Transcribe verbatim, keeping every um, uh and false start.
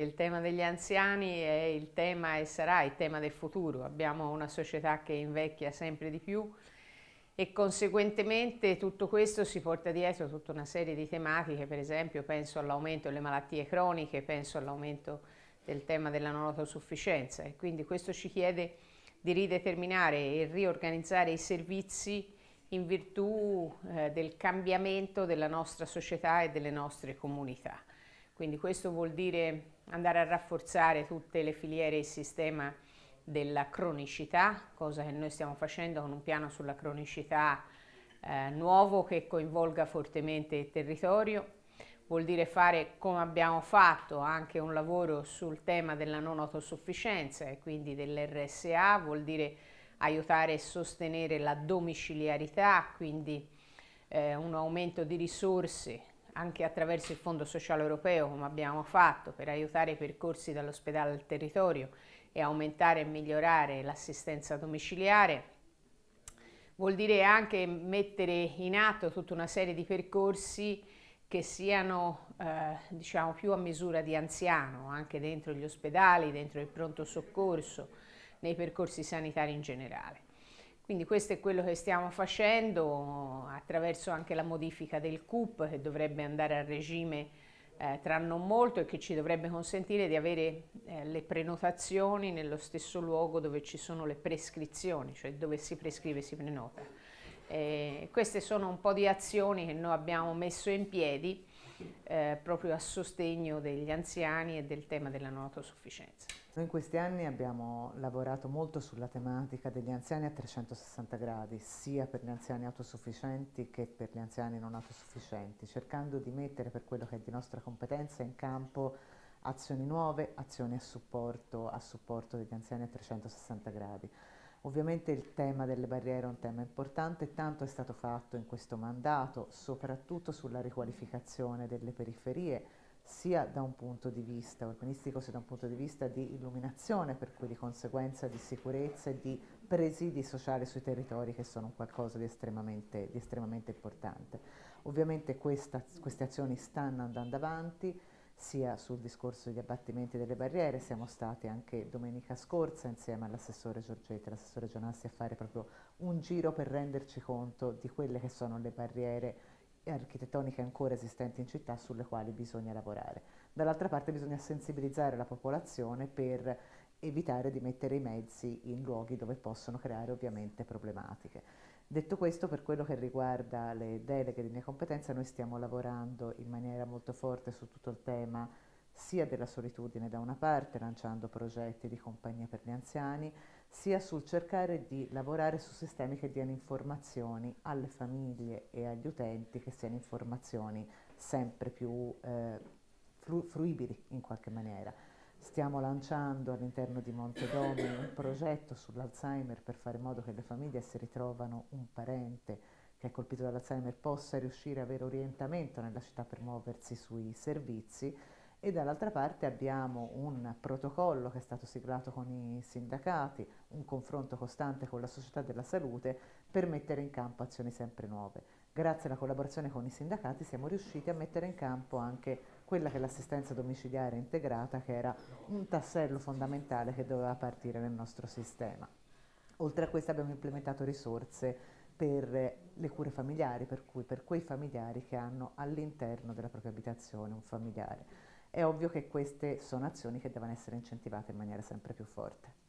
Il tema degli anziani è il tema e sarà il tema del futuro. Abbiamo una società che invecchia sempre di più e conseguentemente tutto questo si porta dietro tutta una serie di tematiche, per esempio penso all'aumento delle malattie croniche, penso all'aumento del tema della non autosufficienza e quindi questo ci chiede di rideterminare e riorganizzare i servizi in virtù eh, del cambiamento della nostra società e delle nostre comunità. Quindi questo vuol dire andare a rafforzare tutte le filiere e il sistema della cronicità, cosa che noi stiamo facendo con un piano sulla cronicità eh, nuovo che coinvolga fortemente il territorio. Vuol dire fare, come abbiamo fatto, anche un lavoro sul tema della non autosufficienza e quindi dell'erre esse a, vuol dire aiutare e sostenere la domiciliarità, quindi eh, un aumento di risorse anche attraverso il Fondo Sociale Europeo, come abbiamo fatto, per aiutare i percorsi dall'ospedale al territorio e aumentare e migliorare l'assistenza domiciliare. Vuol dire anche mettere in atto tutta una serie di percorsi che siano eh, diciamo più a misura di anziano, anche dentro gli ospedali, dentro il pronto soccorso, nei percorsi sanitari in generale. Quindi questo è quello che stiamo facendo attraverso anche la modifica del C U P che dovrebbe andare a regime eh, tra non molto e che ci dovrebbe consentire di avere eh, le prenotazioni nello stesso luogo dove ci sono le prescrizioni, cioè dove si prescrive e si prenota. Eh, queste sono un po' di azioni che noi abbiamo messo in piedi eh, proprio a sostegno degli anziani e del tema della non autosufficienza. Noi in questi anni abbiamo lavorato molto sulla tematica degli anziani a trecentosessanta gradi, sia per gli anziani autosufficienti che per gli anziani non autosufficienti, cercando di mettere, per quello che è di nostra competenza, in campo azioni nuove, azioni a supporto, a supporto degli anziani a trecentosessanta gradi. Ovviamente il tema delle barriere è un tema importante, tanto è stato fatto in questo mandato, soprattutto sulla riqualificazione delle periferie, sia da un punto di vista urbanistico sia da un punto di vista di illuminazione, per cui di conseguenza di sicurezza e di presidi sociali sui territori, che sono qualcosa di estremamente, di estremamente importante. Ovviamente questa, queste azioni stanno andando avanti, sia sul discorso degli abbattimenti delle barriere, siamo stati anche domenica scorsa insieme all'assessore Giorgetti e all'assessore Gianassi a fare proprio un giro per renderci conto di quelle che sono le barriere architettoniche ancora esistenti in città sulle quali bisogna lavorare. Dall'altra parte bisogna sensibilizzare la popolazione per evitare di mettere i mezzi in luoghi dove possono creare ovviamente problematiche. Detto questo, per quello che riguarda le deleghe di mia competenza, noi stiamo lavorando in maniera molto forte su tutto il tema sia della solitudine da una parte, lanciando progetti di compagnia per gli anziani, sia sul cercare di lavorare su sistemi che diano informazioni alle famiglie e agli utenti, che siano informazioni sempre più eh, fruibili in qualche maniera. Stiamo lanciando all'interno di Monte Domini un progetto sull'Alzheimer per fare in modo che le famiglie, se ritrovano un parente che è colpito dall'Alzheimer, possa riuscire ad avere orientamento nella città per muoversi sui servizi. E dall'altra parte abbiamo un protocollo che è stato siglato con i sindacati, un confronto costante con la società della salute per mettere in campo azioni sempre nuove. Grazie alla collaborazione con i sindacati siamo riusciti a mettere in campo anche quella che è l'assistenza domiciliare integrata, che era un tassello fondamentale che doveva partire nel nostro sistema. Oltre a questo abbiamo implementato risorse per le cure familiari, per cui per quei familiari che hanno all'interno della propria abitazione un familiare. È ovvio che queste sono azioni che devono essere incentivate in maniera sempre più forte.